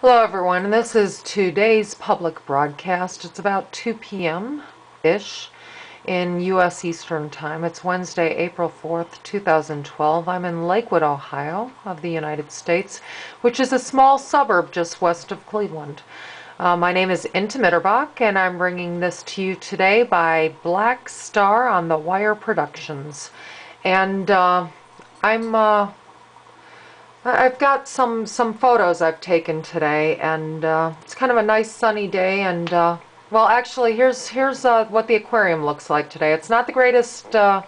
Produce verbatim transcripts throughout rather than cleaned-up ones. Hello everyone, this is today's public broadcast. It's about two p m ish in U S Eastern Time. It's Wednesday, April fourth, two thousand twelve. I'm in Lakewood, Ohio of the United States, which is a small suburb just west of Cleveland. Uh, my name is Inta Mitterbach, and I'm bringing this to you today by Black Star on the Wire Productions. And uh, I'm... Uh, I've got some, some photos I've taken today, and uh, it's kind of a nice sunny day, and, uh, well, actually, here's, here's uh, what the aquarium looks like today. It's not the greatest, uh,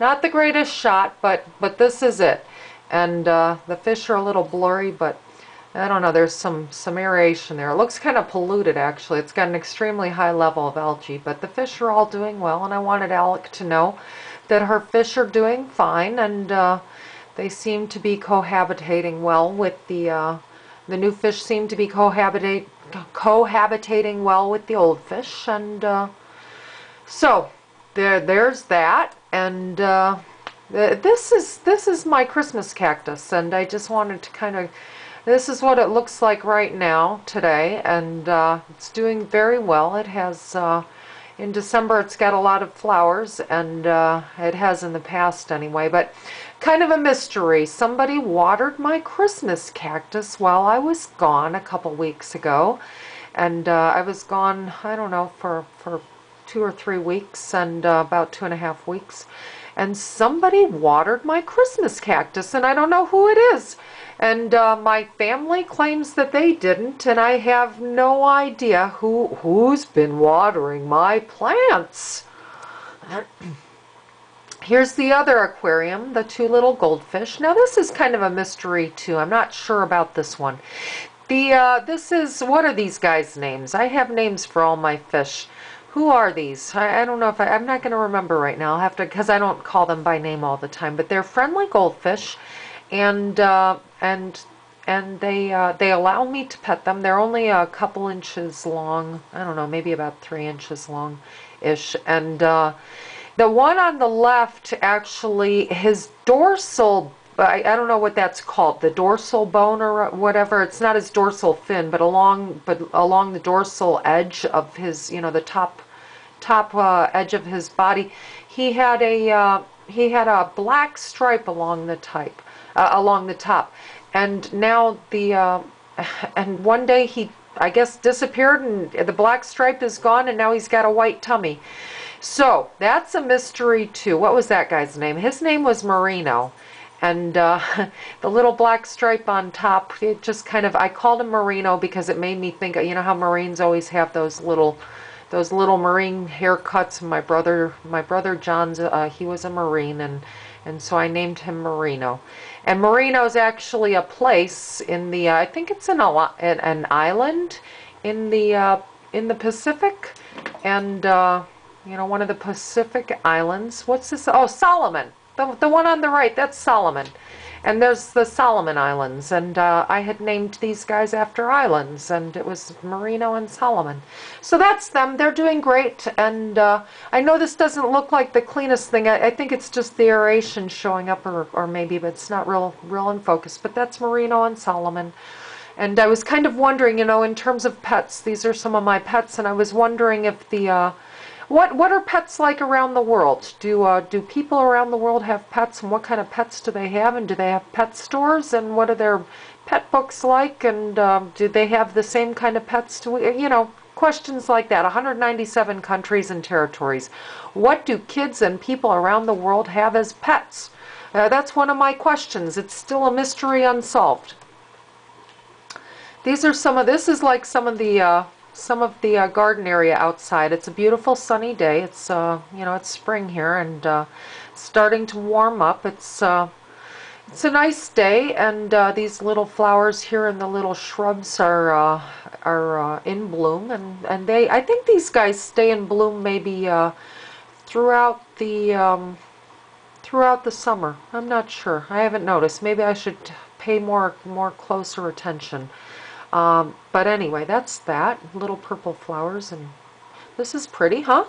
not the greatest shot, but, but this is it, and uh, the fish are a little blurry, but I don't know, there's some, some aeration there. It looks kind of polluted, actually. It's got an extremely high level of algae, but the fish are all doing well, and I wanted Alec to know that her fish are doing fine, and, uh, they seem to be cohabitating well with the, uh, the new fish seem to be cohabitate, cohabitating well with the old fish. And uh, so there, there's that. And uh, this is, this is my Christmas cactus. And I just wanted to kind of, this is what it looks like right now today. And uh, it's doing very well. It has, uh, in December, it's got a lot of flowers, and uh, it has in the past anyway, but kind of a mystery. Somebody watered my Christmas cactus while I was gone a couple weeks ago, and uh, I was gone, I don't know, for, for two or three weeks, and uh, about two and a half weeks, and somebody watered my Christmas cactus, and I don't know who it is, and uh, my family claims that they didn't, and I have no idea who, who's been watering my plants. Here's the other aquarium, the two little goldfish. Now this is kind of a mystery too. I'm not sure about this one. The uh, this is, what are these guys' names? I have names for all my fish. Who are these? I, I don't know if I, I'm not going to remember right now. I'll have to, because I don't call them by name all the time. But they're friendly goldfish, and uh, and and they uh, they allow me to pet them. They're only a couple inches long. I don't know, maybe about three inches long, ish, and. Uh, The one on the left, actually, his dorsal, I, I don't know what that's called, the dorsal bone or whatever. It's not his dorsal fin, but along, but along the dorsal edge of his, you know, the top, top uh, edge of his body, he had a, uh, he had a black stripe along the type, uh, along the top, and now the, uh, and one day he, I guess, disappeared, and the black stripe is gone, and now he's got a white tummy. So that's a mystery too. What was that guy's name? His name was Marino, and uh, the little black stripe on top, it just kind of, I called him Marino because it made me think, you know how Marines always have those little, those little Marine haircuts. My brother, my brother John's, uh, he was a Marine, and and so I named him Marino. And Marino's actually a place in the, uh, I think it's an an island in the uh, in the Pacific, and. Uh, You know, one of the Pacific Islands. What's this? Oh, Solomon. The, the one on the right, that's Solomon. And there's the Solomon Islands. And uh, I had named these guys after islands. And it was Marino and Solomon. So that's them. They're doing great. And uh, I know this doesn't look like the cleanest thing. I, I think it's just the aeration showing up, or, or maybe, but it's not real, real in focus. But that's Marino and Solomon. And I was kind of wondering, you know, in terms of pets, these are some of my pets. And I was wondering if the... Uh, What what are pets like around the world? Do uh, do people around the world have pets, and what kind of pets do they have, and do they have pet stores, and what are their pet books like, and um, do they have the same kind of pets? To, you know, questions like that. one hundred ninety-seven countries and territories. What do kids and people around the world have as pets? Uh, that's one of my questions. It's still a mystery unsolved. These are some of. This is like some of the. Uh, some of the uh, garden area outside. It's a beautiful sunny day. It's uh you know, it's spring here, and uh starting to warm up. It's uh it's a nice day, and uh these little flowers here and the little shrubs are uh are uh, in bloom, and and they, I think these guys stay in bloom maybe uh throughout the um throughout the summer. I'm not sure. I haven't noticed. Maybe I should pay more more closer attention. Um, but anyway, that's that. Little purple flowers, and this is pretty, huh?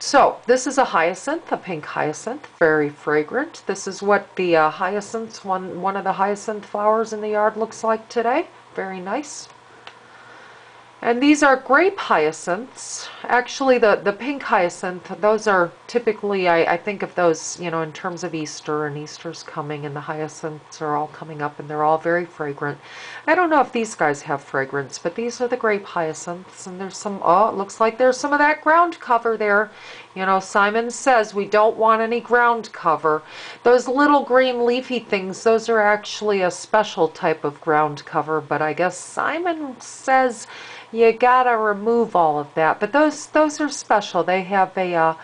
So, this is a hyacinth, a pink hyacinth, very fragrant. This is what the uh, hyacinths, one, one of the hyacinth flowers in the yard looks like today. Very nice. And these are grape hyacinths. Actually, the, the pink hyacinth, those are typically, I, I think of those, you know, in terms of Easter, and Easter's coming, and the hyacinths are all coming up, and they're all very fragrant. I don't know if these guys have fragrance, but these are the grape hyacinths, and there's some, oh, it looks like there's some of that ground cover there. You know, Simon says we don't want any ground cover. Those little green leafy things, those are actually a special type of ground cover, but I guess Simon says you gotta remove all of that, but those those are special. They have a uh,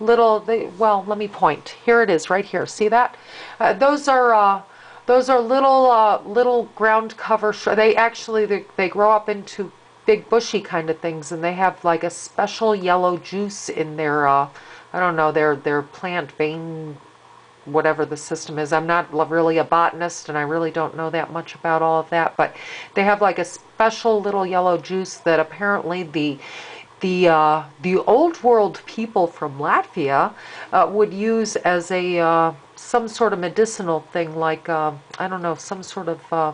little. They, well, let me point. Here it is, right here. See that? Uh, those are uh, those are little uh, little ground cover. They actually they, they grow up into big bushy kind of things, and they have like a special yellow juice in their. Uh, I don't know their their plant vein. Whatever the system is. I'm not really a botanist, and I really don't know that much about all of that, but they have like a special little yellow juice that apparently the the uh, the old world people from Latvia uh, would use as a uh, some sort of medicinal thing, like uh, I don't know, some sort of uh,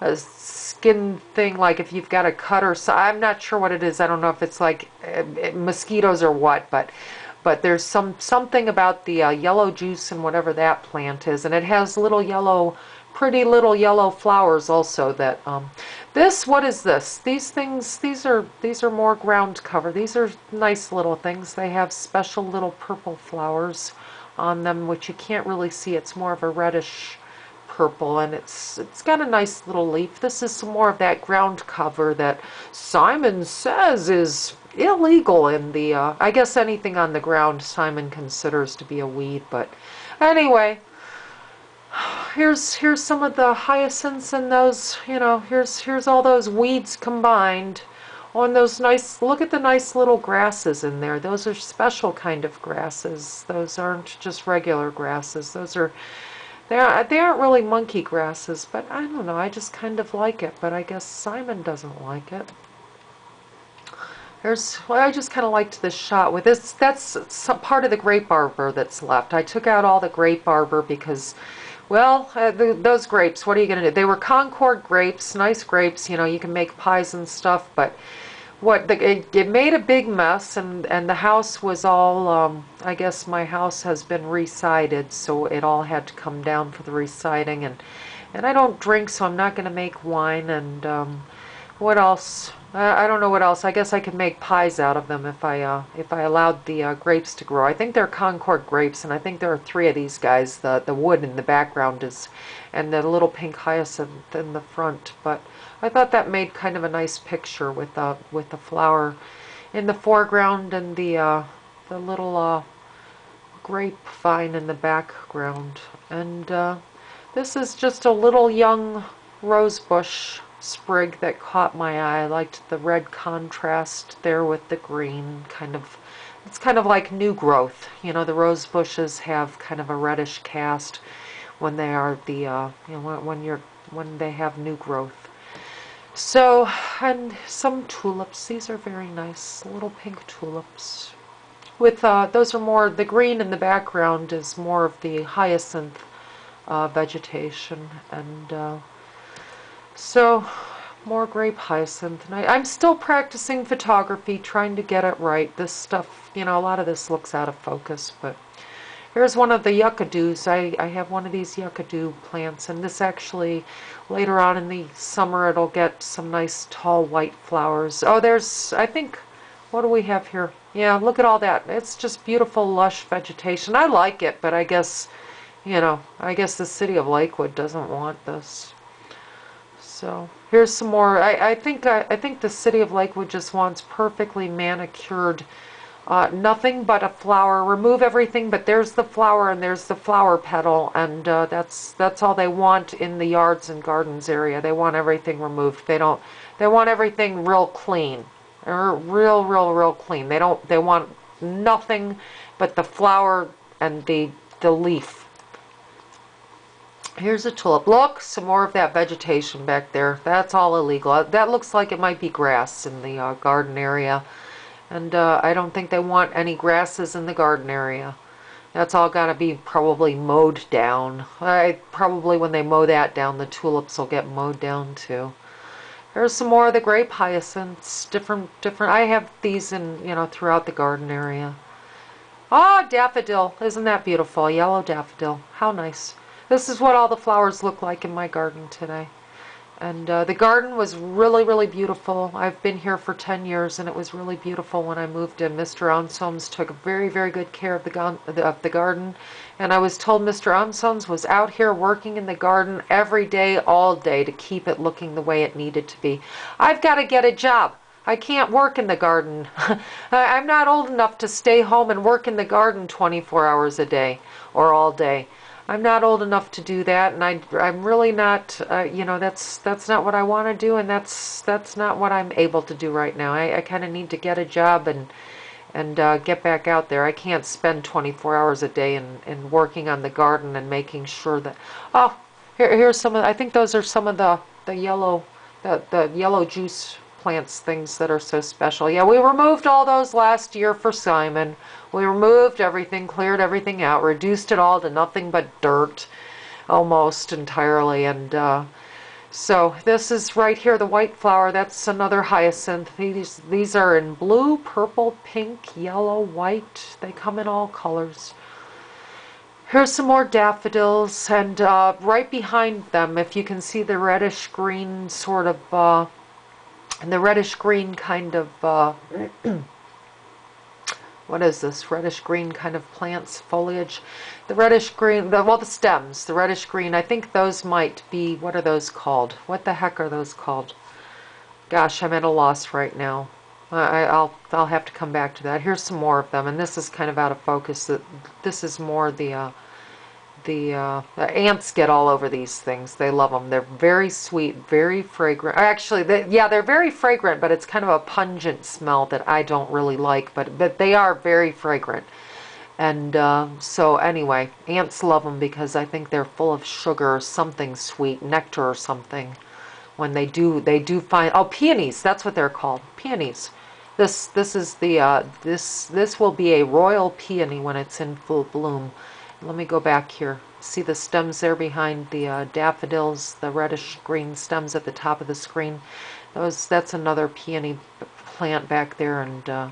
a skin thing, like if you've got a cut or so. I'm not sure what it is. I don't know if it's like uh, mosquitoes or what, but But there's some something about the uh, yellow juice and whatever that plant is, and it has little yellow, pretty little yellow flowers also. That um, this, what is this? These things, these are these are more ground cover. These are nice little things. They have special little purple flowers on them, which you can't really see. It's more of a reddish purple, and it's it's got a nice little leaf. This is more of that ground cover that Simon says is illegal in the, uh, I guess anything on the ground Simon considers to be a weed, but anyway, here's, here's some of the hyacinths and those, you know, here's, here's all those weeds combined on those nice, look at the nice little grasses in there. Those are special kind of grasses. Those aren't just regular grasses. Those are, they aren't, they aren't really monkey grasses, but I don't know, I just kind of like it, but I guess Simon doesn't like it. There's, well, I just kind of liked this shot with this. That's some part of the grape arbor that's left. I took out all the grape arbor because, well, uh, the, those grapes, what are you going to do? They were Concord grapes, nice grapes. You know, you can make pies and stuff, but what the, it, it made a big mess, and, and the house was all, um, I guess my house has been resided, so it all had to come down for the residing. And, and I don't drink, so I'm not going to make wine. And um, what else? I don't know what else. I guess I could make pies out of them if I uh, if I allowed the uh, grapes to grow. I think they're Concord grapes, and I think there are three of these guys. The the wood in the background is, and the little pink hyacinth in the front. But I thought that made kind of a nice picture with the uh, with the flower in the foreground and the uh, the little uh, grape vine in the background. And uh, this is just a little young rose bush sprig that caught my eye. I liked the red contrast there with the green. Kind of, it's kind of like new growth. You know, the rose bushes have kind of a reddish cast when they are the, uh, you know, when, when you're when they have new growth. So, and some tulips. These are very nice, little pink tulips. With uh, those are more, the green in the background is more of the hyacinth uh, vegetation, and. Uh, So, more grape hyacinth. And I, I'm still practicing photography, trying to get it right. This stuff, you know, a lot of this looks out of focus, but here's one of the yuccadoos. I, I have one of these yuccadoo plants, and this actually, later on in the summer, it'll get some nice tall white flowers. Oh, there's, I think, what do we have here? Yeah, look at all that. It's just beautiful, lush vegetation. I like it, but I guess, you know, I guess the city of Lakewood doesn't want this. So here's some more. I, I think I, I think the city of Lakewood just wants perfectly manicured, uh, nothing but a flower. Remove everything, but there's the flower and there's the flower petal, and uh, that's that's all they want in the yards and gardens area. They want everything removed. They don't. They want everything real clean, or real, real, real clean. They don't. They want nothing but the flower and the the leaf. Here's a tulip. Look, some more of that vegetation back there. That's all illegal. That looks like it might be grass in the uh, garden area. And uh, I don't think they want any grasses in the garden area. That's all got to be probably mowed down. I, probably when they mow that down, the tulips will get mowed down too. There's some more of the grape hyacinths. Different, different. I have these in, you know, throughout the garden area. Ah, oh, daffodil. Isn't that beautiful? Yellow daffodil. How nice. This is what all the flowers look like in my garden today. And uh, the garden was really, really beautiful. I've been here for ten years, and it was really beautiful when I moved in. Mister Onsons took very, very good care of the, of the garden. And I was told Mister Onsons was out here working in the garden every day, all day, to keep it looking the way it needed to be. I've got to get a job. I can't work in the garden. I'm not old enough to stay home and work in the garden twenty-four hours a day or all day. I'm not old enough to do that, and I, I'm really not, uh, you know, that's that's not what I want to do, and that's that's not what I'm able to do right now. I, I kind of need to get a job and and uh, get back out there. I can't spend twenty-four hours a day in, in working on the garden and making sure that, oh, here, here's some of, I think those are some of the, the yellow, the, the yellow juice plants, things that are so special. Yeah, we removed all those last year for Simon. We removed everything, cleared everything out, reduced it all to nothing but dirt almost entirely. And uh, so this is right here, the white flower. That's another hyacinth. These, these are in blue, purple, pink, yellow, white. They come in all colors. Here's some more daffodils. And uh, right behind them, if you can see the reddish-green sort of... Uh, And the reddish-green kind of, uh, what is this, reddish-green kind of plants, foliage? The reddish-green, the, well, the stems, the reddish-green, I think those might be, what are those called? What the heck are those called? Gosh, I'm at a loss right now. I, I'll, I'll have to come back to that. Here's some more of them, and this is kind of out of focus. This is more the, uh, The, uh, the ants get all over these things. They love them. They're very sweet, very fragrant. Actually, they, yeah, they're very fragrant, but it's kind of a pungent smell that I don't really like. But, but they are very fragrant. And uh, so anyway, ants love them because I think they're full of sugar or something sweet, nectar or something. When they do, they do find, oh, peonies. That's what they're called, peonies. This, this is the, uh, this, this will be a royal peony when it's in full bloom. Let me go back here. See the stems there behind the uh, daffodils, the reddish-green stems at the top of the screen. Those, that's another peony plant back there. And uh,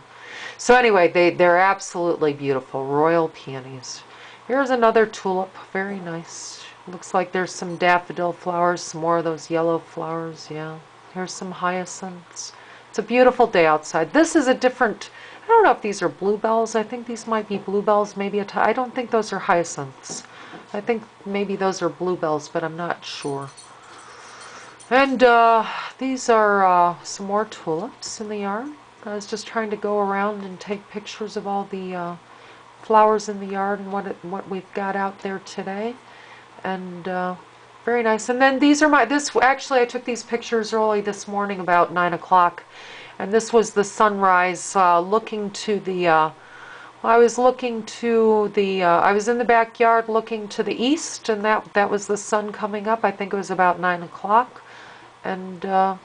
so anyway, they, they're absolutely beautiful, royal peonies. Here's another tulip, very nice. Looks like there's some daffodil flowers, some more of those yellow flowers, yeah. Here's some hyacinths. It's a beautiful day outside. This is a different... I don't know if these are bluebells. I think these might be bluebells. Maybe a t I don't think those are hyacinths. I think maybe those are bluebells, but I'm not sure. And uh, these are uh, some more tulips in the yard. I was just trying to go around and take pictures of all the uh, flowers in the yard and what it, what we've got out there today. And uh, very nice. And then these are my this actually I took these pictures early this morning about nine o'clock. And this was the sunrise, uh, looking to the, uh, I was looking to the, uh, I was in the backyard looking to the east, and that, that was the sun coming up. I think it was about nine o'clock. And uh,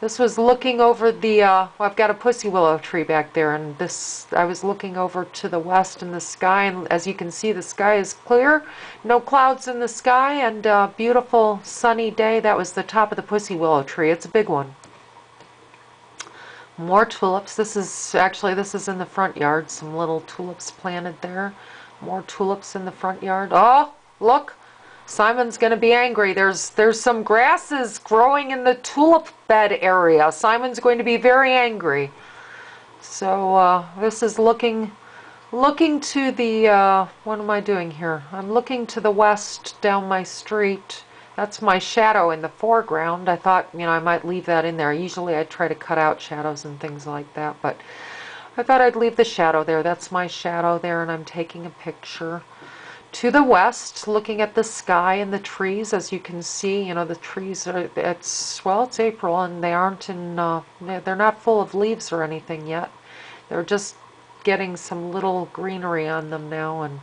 this was looking over the, uh, well, I've got a pussy willow tree back there, and this, I was looking over to the west in the sky, and as you can see, the sky is clear. No clouds in the sky, and a beautiful sunny day. That was the top of the pussy willow tree. It's a big one. More tulips. This is actually, this is in the front yard. Some little tulips planted there. More tulips in the front yard. Oh, look. Simon's going to be angry. There's there's some grasses growing in the tulip bed area. Simon's going to be very angry. So uh, this is looking looking to the, uh, what am I doing here? I'm looking to the west down my street. That's my shadow in the foreground. I thought, you know, I might leave that in there. Usually I try to cut out shadows and things like that, but I thought I'd leave the shadow there. That's my shadow there, and I'm taking a picture. To the west, looking at the sky and the trees, as you can see, you know, the trees are, it's, well, it's April, and they aren't in, uh, they're not full of leaves or anything yet. They're just getting some little greenery on them now, and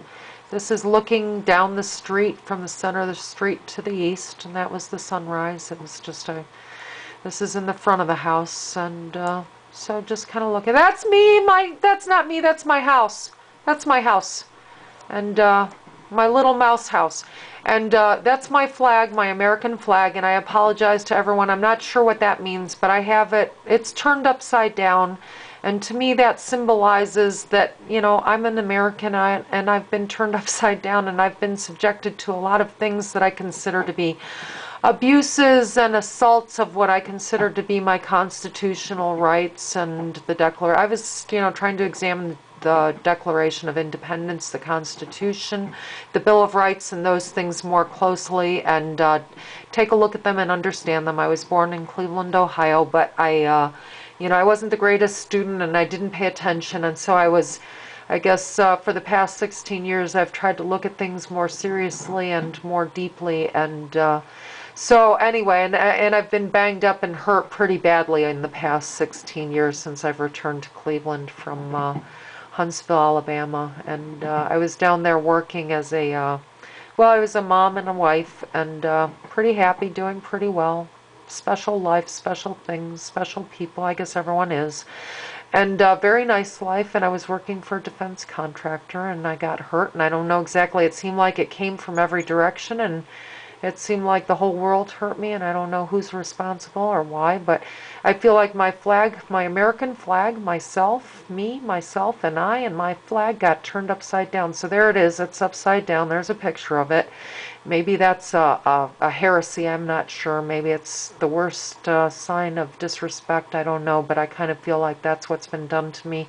this is looking down the street from the center of the street to the east, and that was the sunrise. It was just a, this is in the front of the house, and uh, so just kind of looking. That's me, my, that's not me, that's my house. That's my house. And uh, my little mouse house. And uh, that's my flag, my American flag, and I apologize to everyone. I'm not sure what that means, but I have it. It's turned upside down, and to me that symbolizes that, you know, I'm an American, I, and I've been turned upside down, and I've been subjected to a lot of things that I consider to be abuses and assaults of what I consider to be my constitutional rights and the Declaration. I was, you know, trying to examine the Declaration of Independence, the Constitution, the Bill of Rights, and those things more closely, and uh, take a look at them and understand them. I was born in Cleveland, Ohio, but I, uh, you know, I wasn't the greatest student, and I didn't pay attention, and so I was, I guess, uh, for the past sixteen years, I've tried to look at things more seriously and more deeply, and uh, so anyway, and, and I've been banged up and hurt pretty badly in the past sixteen years since I've returned to Cleveland from uh, Huntsville, Alabama, and uh, I was down there working as a, uh, well, I was a mom and a wife, and uh, pretty happy, doing pretty well, special life, special things, special people, I guess everyone is, and uh, very nice life, and I was working for a defense contractor, and I got hurt, and I don't know exactly, it seemed like it came from every direction, and it seemed like the whole world hurt me, and I don't know who's responsible or why, but I feel like my flag, my American flag, myself, me, myself, and I, and my flag got turned upside down. So there it is. It's upside down. There's a picture of it. Maybe that's a, a, a heresy. I'm not sure. Maybe it's the worst uh, sign of disrespect. I don't know, but I kind of feel like that's what's been done to me,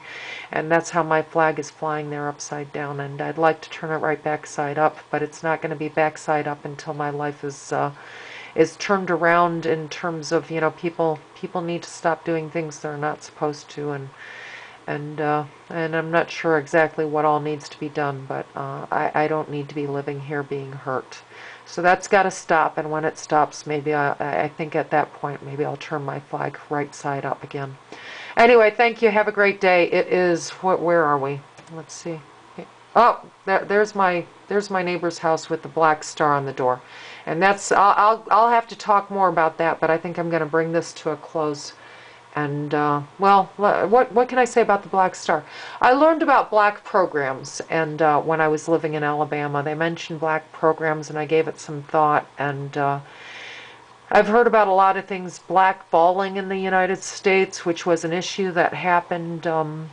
and that's how my flag is flying there upside down, and I'd like to turn it right back side up, but it's not going to be back side up until my life is uh, is turned around in terms of, you know, people people need to stop doing things they're not supposed to, and and uh, and I'm not sure exactly what all needs to be done, but uh, I, I don't need to be living here being hurt. So that's got to stop, and when it stops, maybe I, I think at that point, maybe I'll turn my flag right side up again. Anyway, thank you. Have a great day. It is, what, where are we? Let's see. Oh, there, there's my there's my neighbor's house with the black star on the door. And that's, I'll, I'll, I'll have to talk more about that, but I think I'm going to bring this to a close. And, uh, well, what, what can I say about the Black Star? I learned about black programs, and uh, when I was living in Alabama, they mentioned black programs, and I gave it some thought, and uh, I've heard about a lot of things, blackballing in the United States, which was an issue that happened um,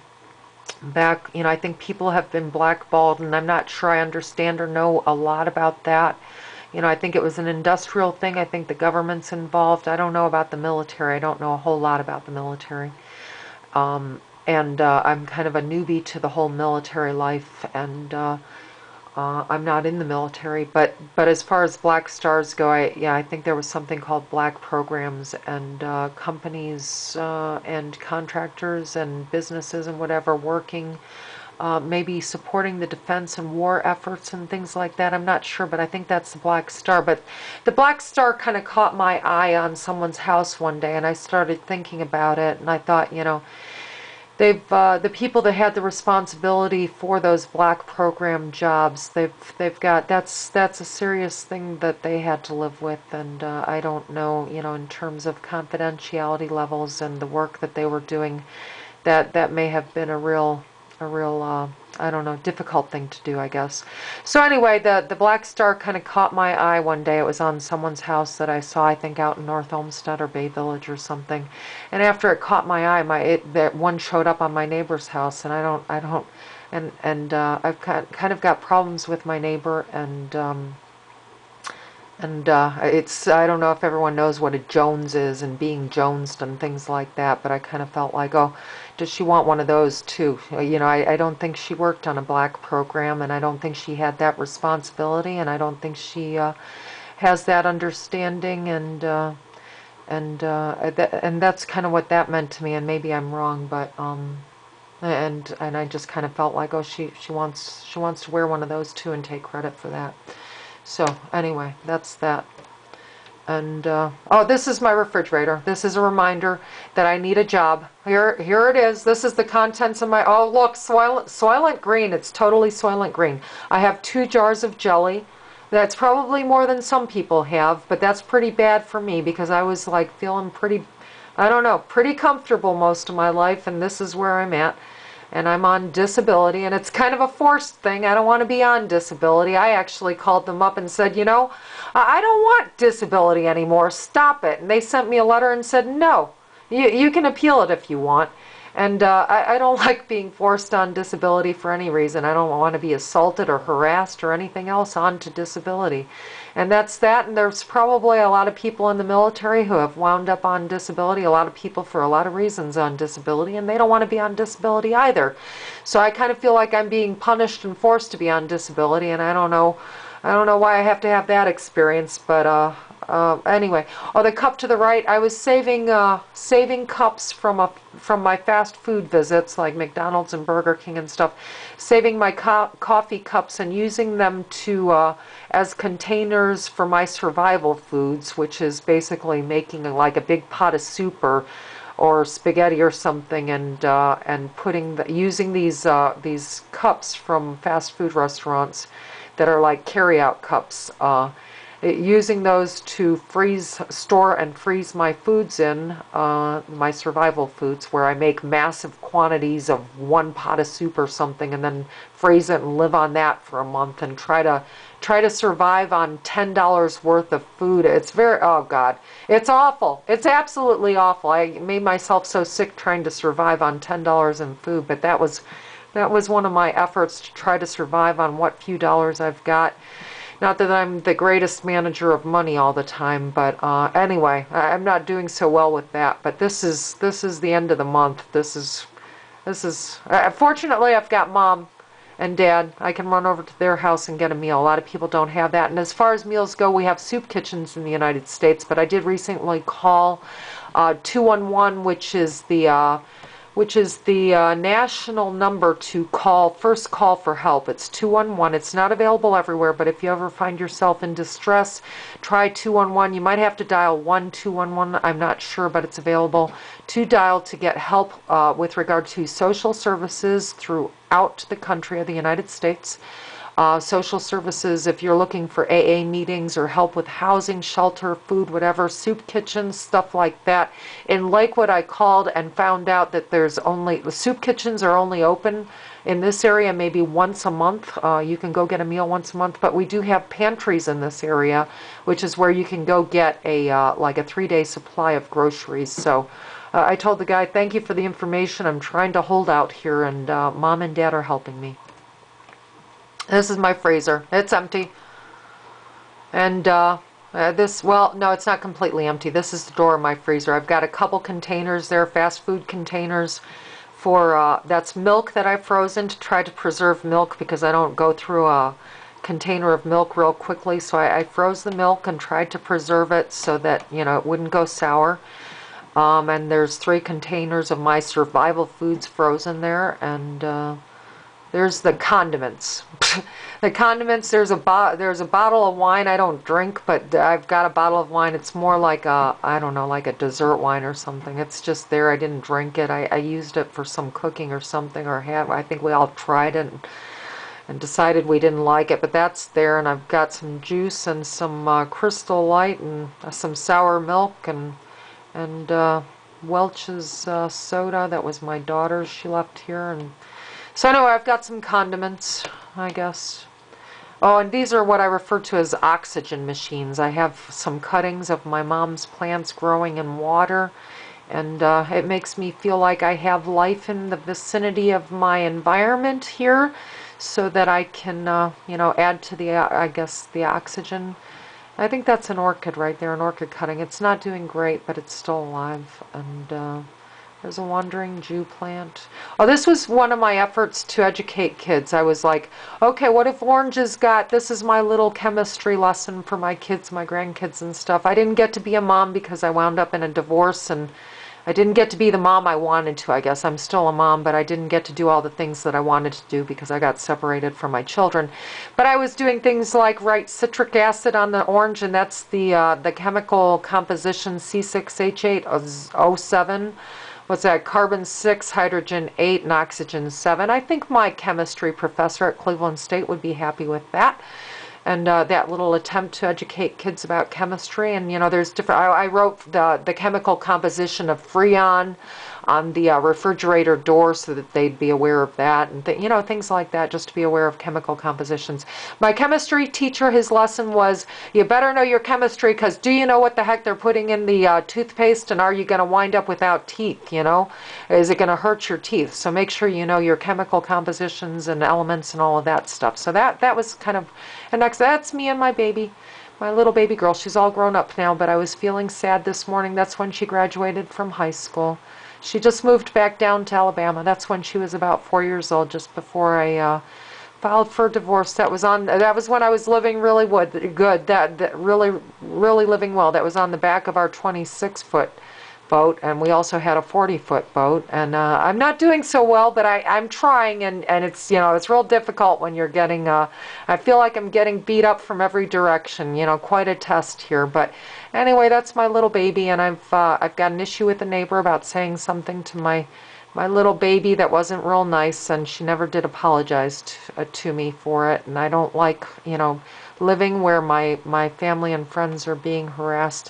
back, you know, I think people have been blackballed, and I'm not sure I understand or know a lot about that. You know, I think it was an industrial thing. I think the government's involved. I don't know about the military. I don't know a whole lot about the military. Um, and uh, I'm kind of a newbie to the whole military life, and uh, uh, I'm not in the military. But, but as far as black stars go, I, yeah, I think there was something called black programs, and uh, companies uh, and contractors and businesses and whatever working. Uh, maybe supporting the defense and war efforts and things like that. I'm not sure, but I think that's the Black Star. But the Black Star kind of caught my eye on someone's house one day, and I started thinking about it, and I thought, you know, they've uh, the people that had the responsibility for those black program jobs, they've they've got, that's that's a serious thing that they had to live with, and uh, I don't know, you know, in terms of confidentiality levels and the work that they were doing, that that may have been a real a real, uh, I don't know, difficult thing to do, I guess. So anyway, the, the Black Star kind of caught my eye one day. It was on someone's house that I saw, I think, out in North Olmsted or Bay Village or something. And after it caught my eye, my it, that one showed up on my neighbor's house, and I don't, I don't, and, and uh, I've kind of got problems with my neighbor, and um, and uh, it's, I don't know if everyone knows what a Jones is and being Jonesed and things like that, but I kind of felt like, oh, does she want one of those too? You know, I, I don't think she worked on a black program, and I don't think she had that responsibility, and I don't think she uh, has that understanding, and uh, and uh, th and that's kind of what that meant to me. And maybe I'm wrong, but um, and and I just kind of felt like, oh, she she wants she wants to wear one of those too and take credit for that. So anyway, that's that. And, uh, oh, this is my refrigerator. This is a reminder that I need a job. Here here it is. This is the contents of my, oh, look, Soylent, Soylent Green. It's totally Soylent Green. I have two jars of jelly. That's probably more than some people have, but that's pretty bad for me because I was, like, feeling pretty, I don't know, pretty comfortable most of my life, and this is where I'm at. and I'm on disability, and it's kind of a forced thing. I don't want to be on disability. I actually called them up and said, you know, I don't want disability anymore. Stop it. And they sent me a letter and said, no, you, you can appeal it if you want. And uh, I, I don't like being forced on disability for any reason. I don't want to be assaulted or harassed or anything else onto disability. And that's that. And there's probably a lot of people in the military who have wound up on disability, a lot of people for a lot of reasons on disability, and they don't want to be on disability either. So I kind of feel like I'm being punished and forced to be on disability, and I don't know, I don't know why I have to have that experience, but uh, uh, anyway. Oh, the cup to the right. I was saving uh, saving cups from a from my fast food visits, like McDonald's and Burger King and stuff, saving my co coffee cups and using them to uh, as containers for my survival foods, which is basically making like a big pot of soup or or spaghetti or something, and uh, and putting the, using these uh, these cups from fast food restaurants that are like carry-out cups, uh, it, using those to freeze, store and freeze my foods in, uh, my survival foods, where I make massive quantities of one pot of soup or something and then freeze it and live on that for a month and try to try to survive on ten dollars worth of food. It's very, oh God, it's awful. It's absolutely awful. I made myself so sick trying to survive on ten dollars in food, but that was That was one of my efforts to try to survive on what few dollars I've got. Not that I'm the greatest manager of money all the time, but uh, anyway, I'm not doing so well with that. But this is this is the end of the month. This is this is. Uh, fortunately, I've got Mom and Dad. I can run over to their house and get a meal. A lot of people don't have that. And as far as meals go, we have soup kitchens in the United States. But I did recently call uh, two one one, which is the uh, which is the uh, national number to call, first call for help. It's two one one. It's not available everywhere, but if you ever find yourself in distress, try two one one. You might have to dial one two one one. I'm not sure, but it's available to dial to get help uh, with regard to social services throughout the country of the United States. Uh, social services, if you're looking for A A meetings or help with housing, shelter, food, whatever, soup kitchens, stuff like that. In Lakewood, I called and found out that there's only, the soup kitchens are only open in this area maybe once a month. Uh, you can go get a meal once a month, but we do have pantries in this area, which is where you can go get a uh, like a three-day supply of groceries. So uh, I told the guy, thank you for the information. I'm trying to hold out here, and uh, Mom and Dad are helping me. This is my freezer. It's empty. And uh, uh, this, well, no, it's not completely empty. This is the door of my freezer. I've got a couple containers there, fast food containers for, uh, that's milk that I've frozen to try to preserve milk because I don't go through a container of milk real quickly. So I, I froze the milk and tried to preserve it so that, you know, it wouldn't go sour. Um, and there's three containers of my survival foods frozen there. And uh, there's the condiments. The condiments, there's a bo there's a bottle of wine. I don't drink, but I've got a bottle of wine. It's more like a, I don't know, like a dessert wine or something. It's just there. I didn't drink it. I, I used it for some cooking or something, or have, I think we all tried it and, and decided we didn't like it, but that's there. And I've got some juice and some uh, Crystal Light and uh, some sour milk and, and uh, Welch's uh, soda. That was my daughter's. She left here. And so anyway, I've got some condiments, I guess. Oh, and these are what I refer to as oxygen machines. I have some cuttings of my mom's plants growing in water, and uh, it makes me feel like I have life in the vicinity of my environment here, so that I can, uh, you know, add to the, uh, I guess, the oxygen. I think that's an orchid right there, an orchid cutting. It's not doing great, but it's still alive, and Uh, there's a wandering Jew plant. Oh, this was one of my efforts to educate kids. I was like, okay, what if oranges got, this is my little chemistry lesson for my kids, my grandkids and stuff. I didn't get to be a mom because I wound up in a divorce, and I didn't get to be the mom I wanted to, I guess. I'm still a mom, but I didn't get to do all the things that I wanted to do because I got separated from my children. But I was doing things like write citric acid on the orange, and that's the, uh, the chemical composition C six H eight O seven. What's that? Carbon six, hydrogen eight, and oxygen seven. I think my chemistry professor at Cleveland State would be happy with that. And uh, that little attempt to educate kids about chemistry. And, you know, there's different, I, I wrote the, the chemical composition of Freon. on the uh, refrigerator door so that they'd be aware of that, and th you know, things like that, just to be aware of chemical compositions. My chemistry teacher, his lesson was, you better know your chemistry, because do you know what the heck they're putting in the uh, toothpaste, and are you going to wind up without teeth, you know? Is it going to hurt your teeth? So make sure you know your chemical compositions and elements and all of that stuff. So that, that was kind of, and next, that's me and my baby. My little baby girl, she's all grown up now, but I was feeling sad this morning. That's when she graduated from high school. She just moved back down to Alabama. That's when she was about four years old, just before I uh, filed for divorce. That was on. That was when I was living really wood, good. That, that really, really living well. That was on the back of our twenty-six foot boat, and we also had a forty foot boat. And uh, I'm not doing so well, but I, I'm trying, and and it's, you know, it's real difficult when you're getting. Uh, I feel like I'm getting beat up from every direction. You know, quite a test here. But anyway, that's my little baby, and I've uh, I've got an issue with a neighbor about saying something to my my little baby that wasn't real nice, and she never did apologize to, uh, to me for it. And I don't like, you know, living where my my family and friends are being harassed and.